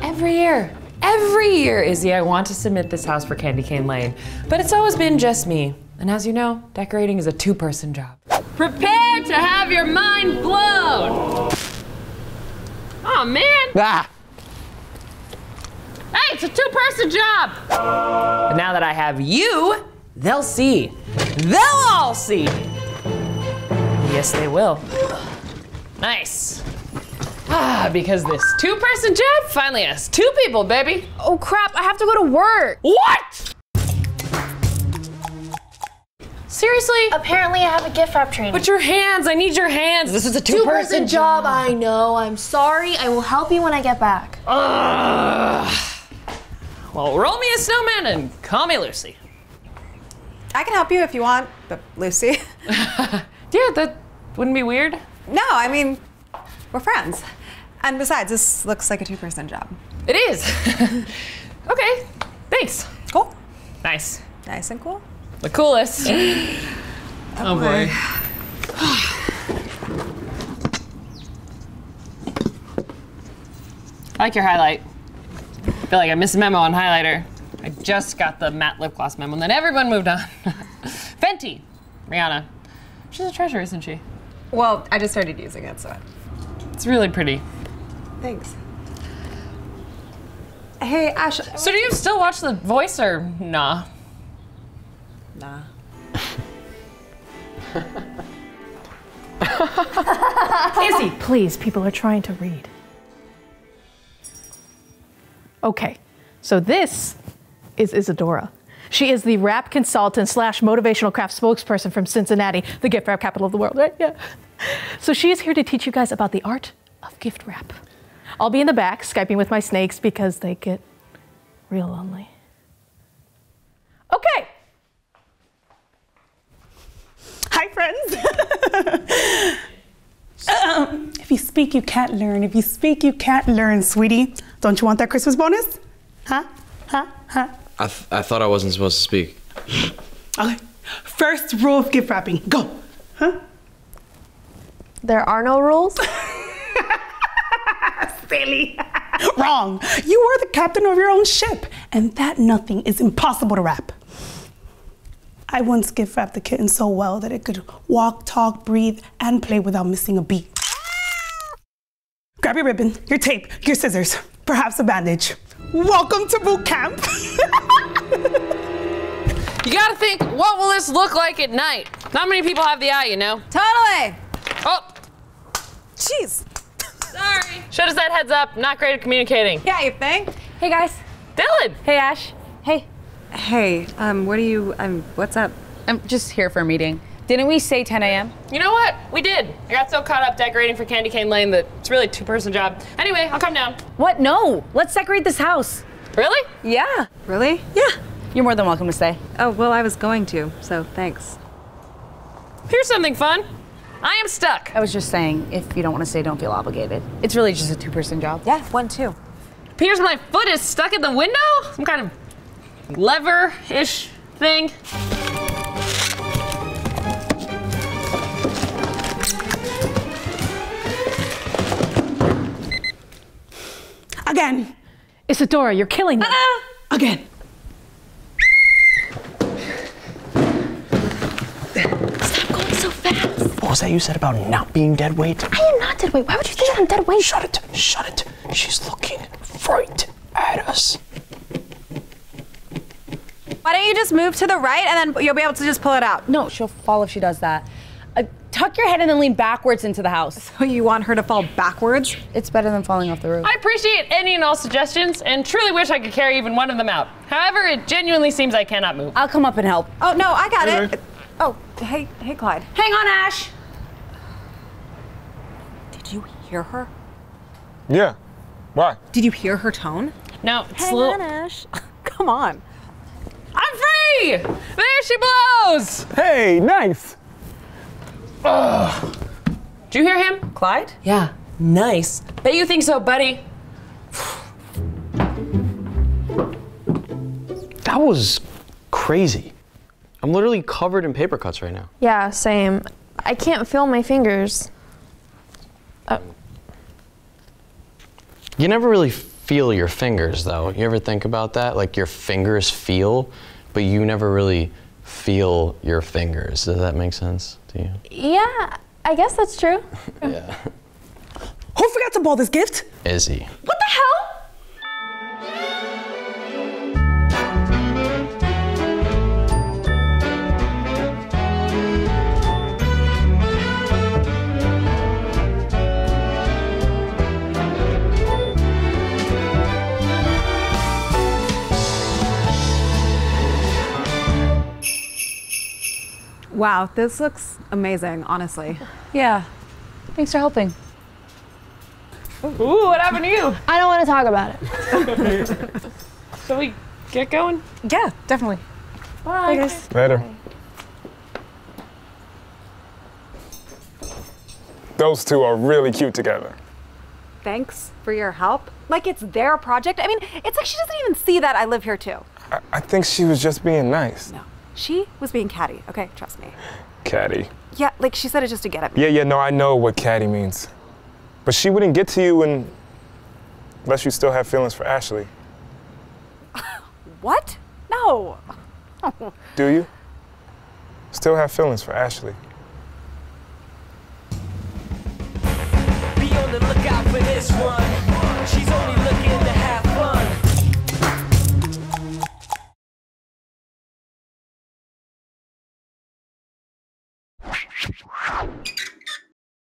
Every year, Izzy, I want to submit this house for Candy Cane Lane, but it's always been just me. And as you know, decorating is a two-person job. Prepare to have your mind blown! Oh man! Ah. Hey, it's a two-person job! But now that I have you, they'll see. They'll all see! Yes, they will. Nice. Ah, because this two-person job finally has two people, baby. Oh crap, I have to go to work. What? Seriously? Apparently I have a gift wrap training. But your hands, I need your hands. This is a two-person job. I know, I'm sorry. I will help you when I get back. Well, roll me a snowman and call me Lucy. I can help you if you want, but Lucy. Yeah, that wouldn't be weird. No, I mean, we're friends. And besides, this looks like a two-person job. It is. Okay, thanks. Cool. Nice. Nice and cool. The coolest. Oh boy. I like your highlight. I feel like I missed a memo on highlighter. I just got the matte lip gloss memo and then everyone moved on. Fenty, Rihanna. She's a treasure, isn't she? Well, I just started using it, so. It's really pretty. Thanks. Hey, Ash. So do you still watch The Voice or nah? Nah. Izzy, please, people are trying to read. Okay, so this is Isadora. She is the rap consultant / motivational craft spokesperson from Cincinnati, the gift wrap capital of the world, right? Yeah. So she is here to teach you guys about the art of gift wrap. I'll be in the back Skyping with my snakes because they get real lonely. Okay. Hi, friends. If you speak, you can't learn. If you speak, you can't learn, sweetie. Don't you want that Christmas bonus? Huh? Huh? Huh? I thought I wasn't supposed to speak. Okay. First rule of gift wrapping. Go. Huh? There are no rules? Silly. Wrong. You are the captain of your own ship, and that nothing is impossible to wrap. I once gift wrapped the kitten so well that it could walk, talk, breathe, and play without missing a beat. Grab your ribbon, your tape, your scissors, perhaps a bandage. Welcome to boot camp. You gotta think, what will this look like at night? Not many people have the eye, you know. Totally. Oh. Jeez. Sorry. Should have said heads up, not great at communicating. Yeah, you think? Hey guys. Dylan. Hey Ash. Hey. Hey, what's up? I'm just here for a meeting. Didn't we say 10 a.m.? You know what? We did. I got so caught up decorating for Candy Cane Lane that it's really a two-person job. Anyway, I'll come down. What? No. Let's decorate this house. Really? Yeah. Really? Yeah. You're more than welcome to stay. Oh, well, I was going to, so thanks. Here's something fun. I am stuck. I was just saying, if you don't want to stay, don't feel obligated. It's really just a two-person job. Yeah, one, two. Appears my foot is stuck in the window? Some kind of lever-ish thing. Again. Isadora, you're killing me. Again. Stop going so fast. What was that you said about not being dead weight? I am not dead weight. Why would you think I'm dead weight? Shut it. Shut it. She's looking right at us. Why don't you just move to the right and then you'll be able to just pull it out? No, she'll fall if she does that. Tuck your head and then lean backwards into the house. So you want her to fall backwards? It's better than falling off the roof. I appreciate any and all suggestions and truly wish I could carry even one of them out. However, it genuinely seems I cannot move. I'll come up and help. Oh, no, I got it. Oh, hey, Clyde. Hang on, Ash. Did you hear her? Yeah, why? Did you hear her tone? No, it's a little... Hang on, Ash. Come on. I'm free! There she blows! Hey, nice! Ugh. Did you hear him? Clyde? Yeah, nice. Bet you think so, buddy. That was crazy. I'm literally covered in paper cuts right now. Yeah, same. I can't feel my fingers. You never really feel your fingers, though. You ever think about that? Like, your fingers feel, but you never really feel your fingers. Does that make sense to you? Yeah, I guess that's true. Yeah. Who forgot to ball this gift? Izzy. What the hell? Wow, this looks amazing, honestly. Yeah, thanks for helping. Ooh, what happened to you? I don't want to talk about it. Shall we get going? Yeah, definitely. Bye. Guys. Later. Bye. Those two are really cute together. Thanks for your help. Like, it's their project. I mean, it's like she doesn't even see that I live here, too. I think she was just being nice. No. She was being catty, okay? Trust me. Catty? Yeah, like she said it just to get at me. Yeah, no, I know what catty means. But she wouldn't get to you unless you still have feelings for Ashly. What? No. Do you? Still have feelings for Ashly. Be on the lookout for this one.